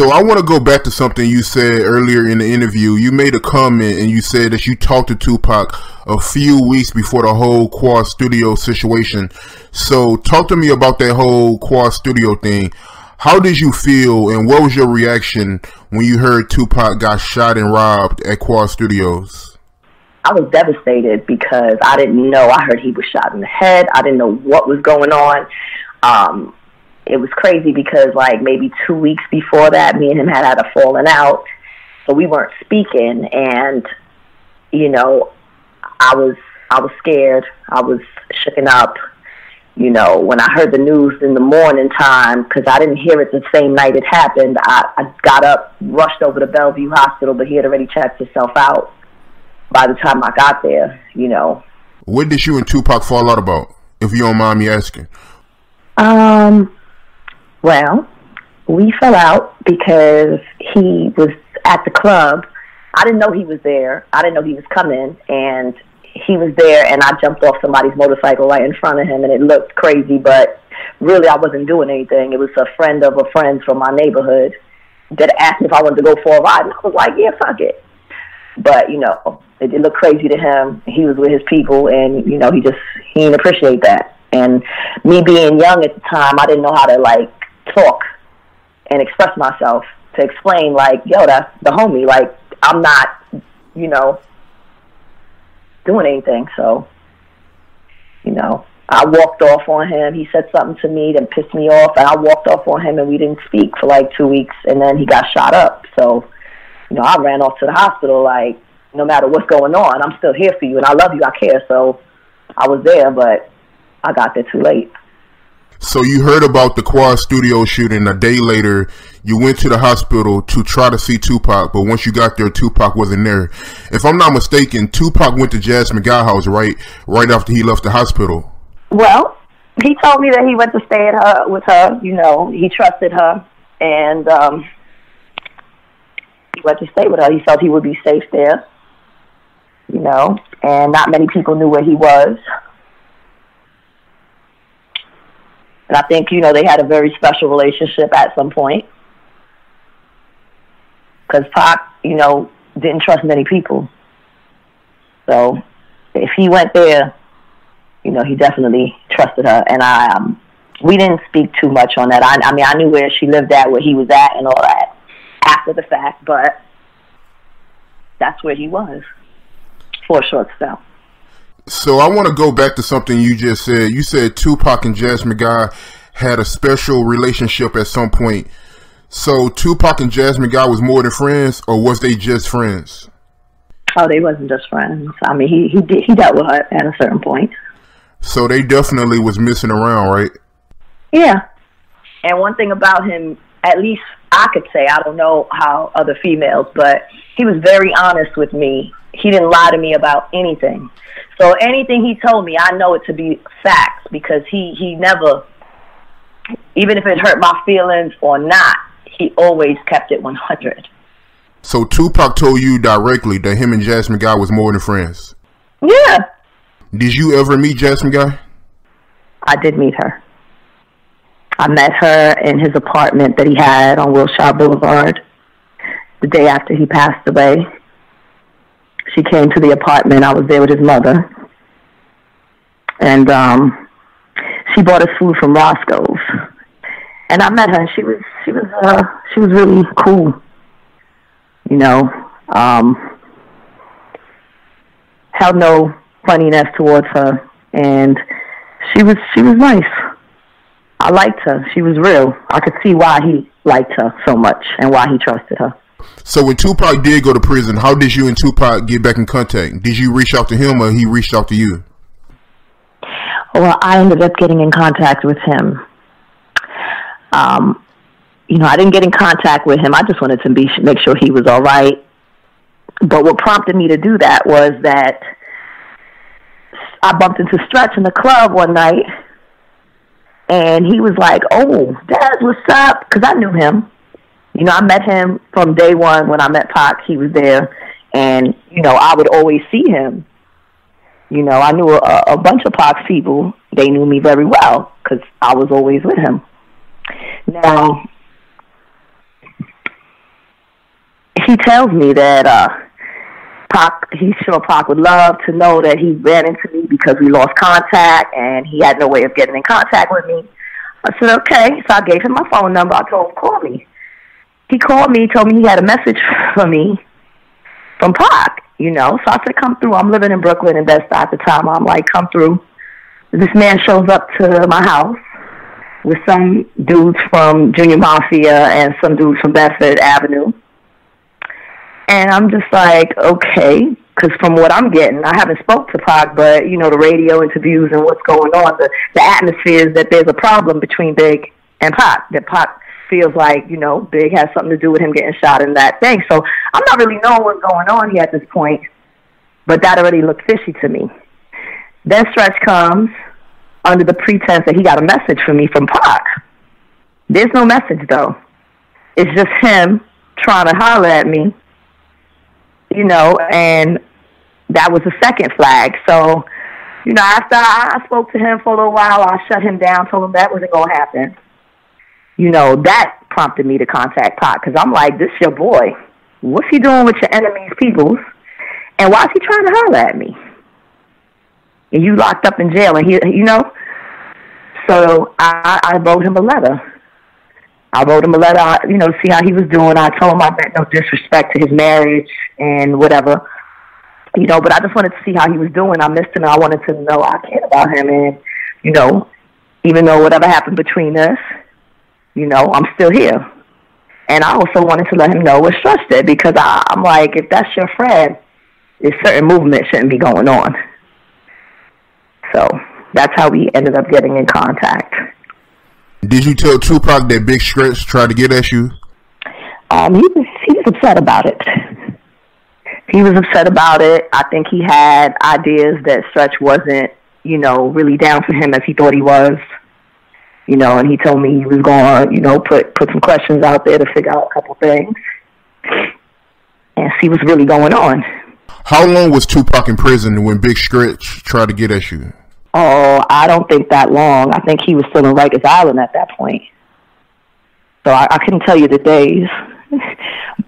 So I want to go back to something you said earlier in the interview. You made a comment and you said that you talked to Tupac a few weeks before the whole Quad Studio situation. So talk to me about that whole Quad Studio thing. How did you feel and what was your reaction when you heard Tupac got shot and robbed at Quad Studios? I was devastated because I didn't know. I heard he was shot in the head. I didn't know what was going on. It was crazy because, like, maybe 2 weeks before that, me and him had a falling out, so we weren't speaking. And, you know, I was scared. I was shooken up, you know, when I heard the news in the morning time, because I didn't hear it the same night it happened. I got up, rushed over to Bellevue Hospital, but he had already checked himself out by the time I got there, you know. What did you and Tupac fall out about, if you don't mind me asking? Well, we fell out because he was at the club. I didn't know he was there. I didn't know he was coming, and he was there, and I jumped off somebody's motorcycle right in front of him, and it looked crazy, but really I wasn't doing anything. It was a friend of a friend from my neighborhood that asked me if I wanted to go for a ride, and I was like, yeah, fuck it. But, you know, it looked crazy to him. He was with his people, and, you know, he didn't appreciate that. And me being young at the time, I didn't know how to, like, talk and express myself to explain, like, yo, that's the homie. Like, I'm not, you know, doing anything. So, you know, I walked off on him. He said something to me that pissed me off, and I walked off on him, and we didn't speak for, like, 2 weeks, and then he got shot up. So, you know, I ran off to the hospital, like, no matter what's going on, I'm still here for you, and I love you, I care. So I was there, but I got there too late. So you heard about the Quad Studio shooting a day later. You went to the hospital to try to see Tupac, but once you got there, Tupac wasn't there. If I'm not mistaken, Tupac went to Jasmine Guy house right after he left the hospital. Well, he told me that he went to stay at her, with her. You know, he trusted her, and he went to stay with her. He felt he would be safe there, you know, and not many people knew where he was. And I think, you know, they had a very special relationship at some point, because Pac, you know, didn't trust many people. So if he went there, you know, he definitely trusted her. And we didn't speak too much on that. I mean, I knew where she lived at, where he was at and all that after the fact, but that's where he was for a short spell. So I want to go back to something you just said. You said Tupac and Jasmine Guy had a special relationship at some point. So Tupac and Jasmine Guy was more than friends, or was they just friends? Oh, they wasn't just friends. I mean, he dealt with her at a certain point. So they definitely was messing around, right? Yeah. And one thing about him, at least I could say, I don't know how other females, but he was very honest with me. He didn't lie to me about anything. So anything he told me, I know it to be facts, because he never, even if it hurt my feelings or not, he always kept it 100. So Tupac told you directly that him and Jasmine Guy was more than friends? Yeah. Did you ever meet Jasmine Guy? I did meet her. I met her in his apartment that he had on Wilshire Boulevard the day after he passed away. She came to the apartment. I was there with his mother. And she bought us food from Roscoe's. And I met her, and she was really cool. You know, held no funniness towards her, and she was nice. I liked her. She was real. I could see why he liked her so much and why he trusted her. So when Tupac did go to prison, how did you and Tupac get back in contact? Did you reach out to him, or he reached out to you? Well, I ended up getting in contact with him. You know, I didn't get in contact with him. I just wanted to make sure he was all right. But what prompted me to do that was that I bumped into Stretch in the club one night, and he was like, oh, Dad, what's up? Because I knew him. You know, I met him from day one. When I met Pac, he was there. And, you know, I would always see him. You know, I knew a bunch of Pac's people. They knew me very well because I was always with him. Now, she tells me that Pac would love to know that he ran into me because we lost contact and he had no way of getting in contact with me. I said, okay. So I gave him my phone number. I told him, call me. He called me, told me he had a message for me from Pac, you know. So I said, come through. I'm living in Brooklyn in Bed-Stuy at the time. I'm like, come through. This man shows up to my house with some dudes from Junior Mafia and some dudes from Bedford Avenue. And I'm just like, okay, because from what I'm getting, I haven't spoke to Pac, but, you know, the radio interviews and what's going on, the atmosphere is that there's a problem between Big and Pac, that Pac feels like, you know, Big has something to do with him getting shot in that thing. So I'm not really knowing what's going on here at this point, but that already looked fishy to me. Then Stretch comes under the pretense that he got a message from me from Pac. There's no message, though. It's just him trying to holler at me, you know, and that was the second flag. So, you know, after I spoke to him for a little while, I shut him down, told him that wasn't going to happen. You know, that prompted me to contact Pac because I'm like, this your boy. What's he doing with your enemy's peoples? And why is he trying to holler at me? And you locked up in jail, and he, you know. So I wrote him a letter. I wrote him a letter, you know, to see how he was doing. I told him I meant no disrespect to his marriage and whatever, you know, but I just wanted to see how he was doing. I missed him. I wanted to know I cared about him. And, you know, even though whatever happened between us, you know, I'm still here. And I also wanted to let him know what Stretch did because I'm like, if that's your friend, there's certain movement shouldn't be going on. So that's how we ended up getting in contact. Did you tell Tupac that Big Stretch tried to get at you? He was upset about it. He was upset about it. I think he had ideas that Stretch wasn't, you know, really down for him as he thought he was. You know, and he told me he was going to, you know, put some questions out there to figure out a couple things and see what's really going on. How long was Tupac in prison when Big Stretch tried to get at you? Oh, I don't think that long. I think he was still in Rikers Island at that point. So I couldn't tell you the days,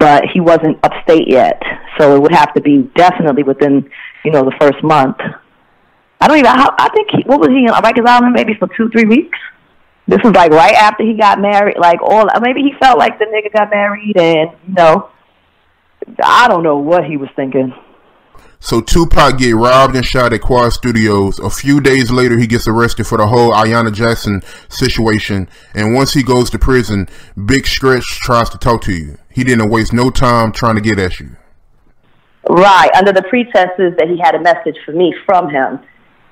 but he wasn't upstate yet. So it would have to be definitely within, you know, the first month. I don't even, I think, what was he in Rikers Island maybe for 2-3 weeks? This was like right after he got married, like all, maybe he felt like the nigga got married and, you know, I don't know what he was thinking. So Tupac get robbed and shot at Quad Studios. A few days later, he gets arrested for the whole Ayanna Jackson situation. And once he goes to prison, Big Stretch tries to talk to you. He didn't waste no time trying to get at you. Right, under the pretenses that he had a message for me from him.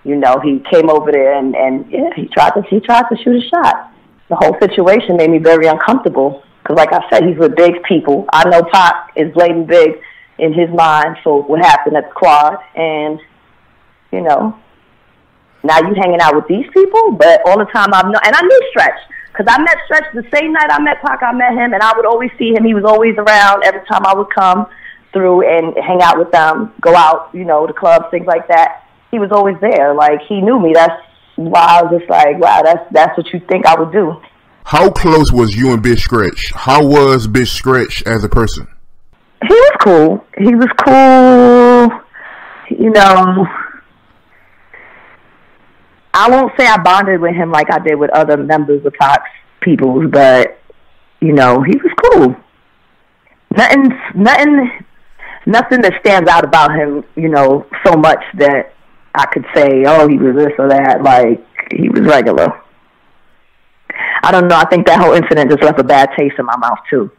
You know, he came over there and yeah, he tried to shoot a shot. The whole situation made me very uncomfortable because, like I said, he's with Big people. I know Pac is blaming Big in his mind for what happened at the Quad, and you know, now you hanging out with these people, but all the time I've known, and I knew Stretch, because I met Stretch the same night I met Pac, I met him, and I would always see him, he was always around every time I would come through and hang out with them, go out, you know, the clubs, things like that, he was always there, like, he knew me, that's why I was just like, wow, that's what you think I would do. How close was you and Big Stretch? How was Big Stretch as a person? He was cool. He was cool. You know, I won't say I bonded with him like I did with other members of Pac's people, but, you know, he was cool. Nothing that stands out about him, you know, so much that I could say, oh, he was this or that. Like, he was regular. I don't know. I think that whole incident just left a bad taste in my mouth, too.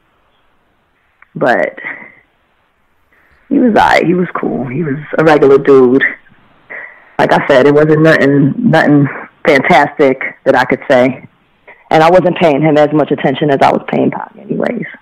But he was alright. He was cool. He was a regular dude. Like I said, it wasn't nothing fantastic that I could say. And I wasn't paying him as much attention as I was paying Pac anyways.